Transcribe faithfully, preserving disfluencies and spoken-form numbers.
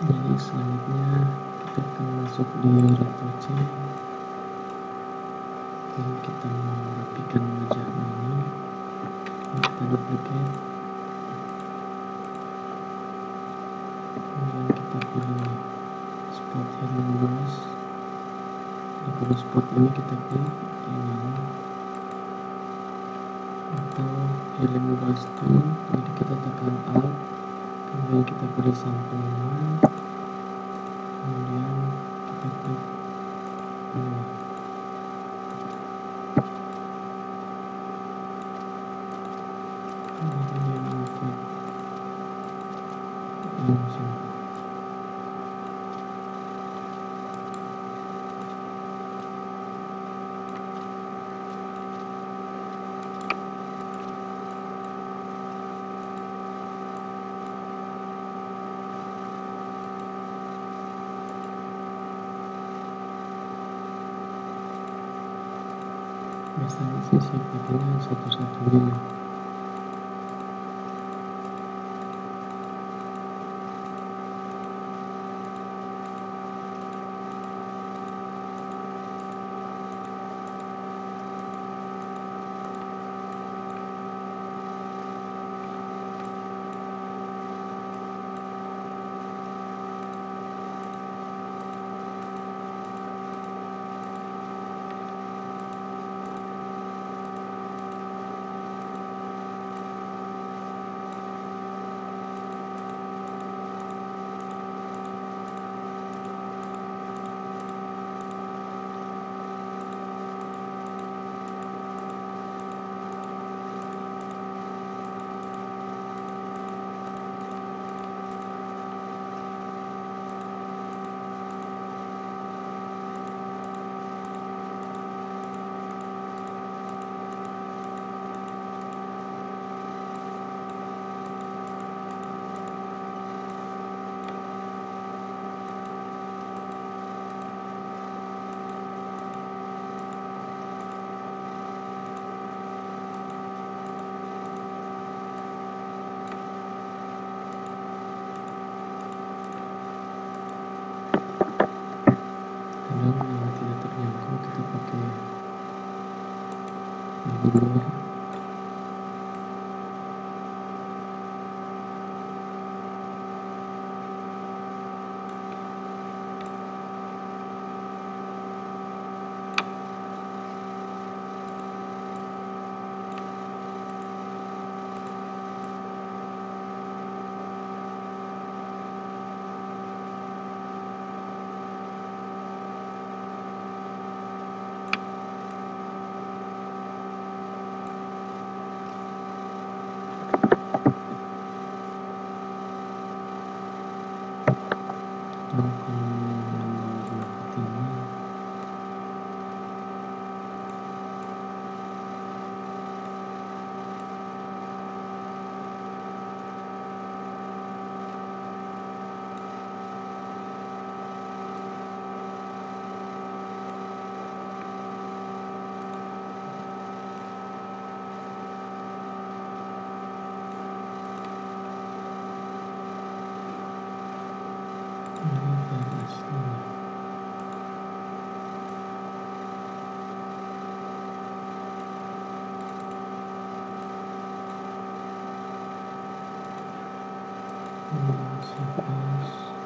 Jadi selanjutnya kita masuk di retouching dan kita mau rapikan wajah ini, kita duplicate dan kita pilih spot hidden gloss. Di pada spot ini kita klik ini atau hidden gloss tool, jadi kita tekan Alt, kemudian kita pilih sampel one, kemudian kita klik ini. Kemudian kita ini sini. Biasanya sih sifatnya satu-satunya. Something else.